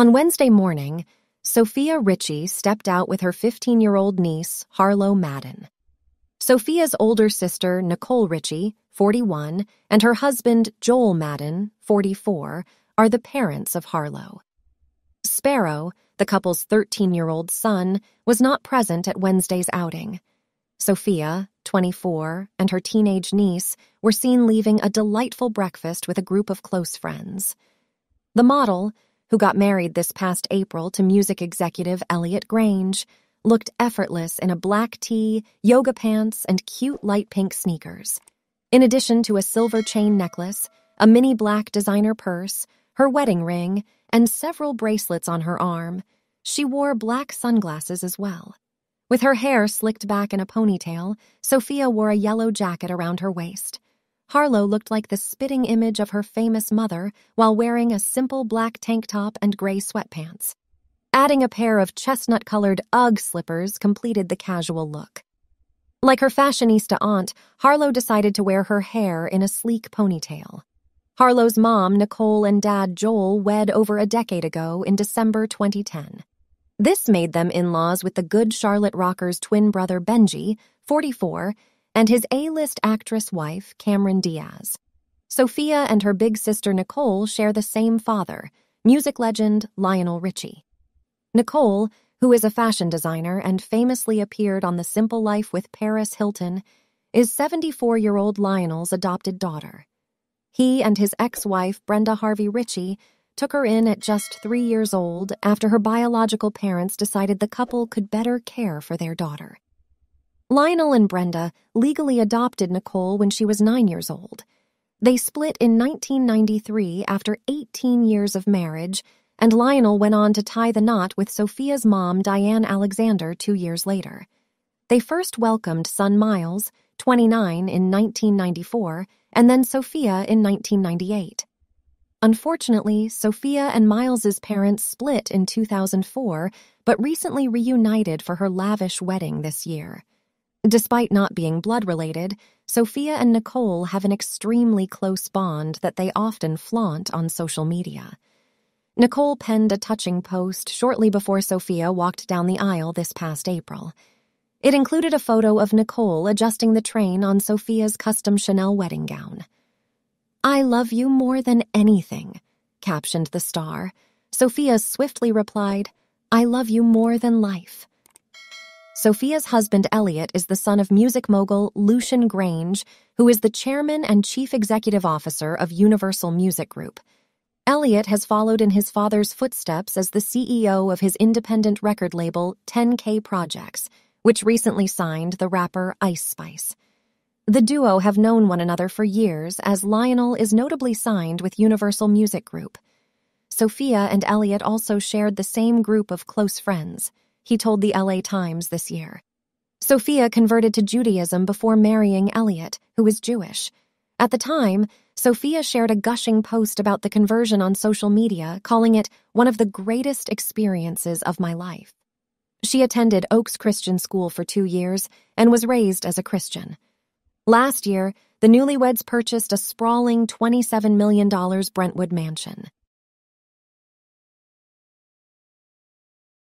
On Wednesday morning, Sofia Richie stepped out with her 15-year-old niece, Harlow Madden. Sophia's older sister, Nicole Richie, 41, and her husband, Joel Madden, 44, are the parents of Harlow. Sparrow, the couple's 13-year-old son, was not present at Wednesday's outing. Sofia, 24, and her teenage niece were seen leaving a delightful breakfast with a group of close friends. The model, who got married this past April to music executive Elliot Grainge, looked effortless in a black tee, yoga pants, and cute light pink sneakers. In addition to a silver chain necklace, a mini black designer purse, her wedding ring, and several bracelets on her arm, she wore black sunglasses as well. With her hair slicked back in a ponytail, Sofia wore a yellow jacket around her waist. Harlow looked like the spitting image of her famous mother while wearing a simple black tank top and gray sweatpants. Adding a pair of chestnut-colored UGG slippers completed the casual look. Like her fashionista aunt, Harlow decided to wear her hair in a sleek ponytail. Harlow's mom, Nicole, and dad, Joel, wed over a decade ago in December 2010. This made them in-laws with the Good Charlotte rockers' twin brother, Benji, 44, and his A-list actress wife, Cameron Diaz. Sofia and her big sister, Nicole, share the same father, music legend Lionel Richie. Nicole, who is a fashion designer and famously appeared on The Simple Life with Paris Hilton, is 74-year-old Lionel's adopted daughter. He and his ex-wife, Brenda Harvey Richie, took her in at just 3 years old after her biological parents decided the couple could better care for their daughter. Lionel and Brenda legally adopted Nicole when she was 9 years old. They split in 1993 after 18 years of marriage, and Lionel went on to tie the knot with Sofia's mom, Diane Alexander, 2 years later. They first welcomed son Miles, 29, in 1994, and then Sofia in 1998. Unfortunately, Sofia and Miles's parents split in 2004, but recently reunited for her lavish wedding this year. Despite not being blood-related, Sofia and Nicole have an extremely close bond that they often flaunt on social media. Nicole penned a touching post shortly before Sofia walked down the aisle this past April. It included a photo of Nicole adjusting the train on Sofia's custom Chanel wedding gown. "I love you more than anything," captioned the star. Sofia swiftly replied, "I love you more than life." Sofia's husband Elliot is the son of music mogul Lucian Grainge, who is the chairman and chief executive officer of Universal Music Group. Elliot has followed in his father's footsteps as the CEO of his independent record label, 10K Projects, which recently signed the rapper Ice Spice. The duo have known one another for years, as Lionel is notably signed with Universal Music Group. Sofia and Elliot also shared the same group of close friends, he told the LA Times this year. Sofia converted to Judaism before marrying Elliot, who is Jewish. At the time, Sofia shared a gushing post about the conversion on social media, calling it one of the greatest experiences of my life. She attended Oaks Christian School for 2 years and was raised as a Christian. Last year, the newlyweds purchased a sprawling $27 million Brentwood mansion.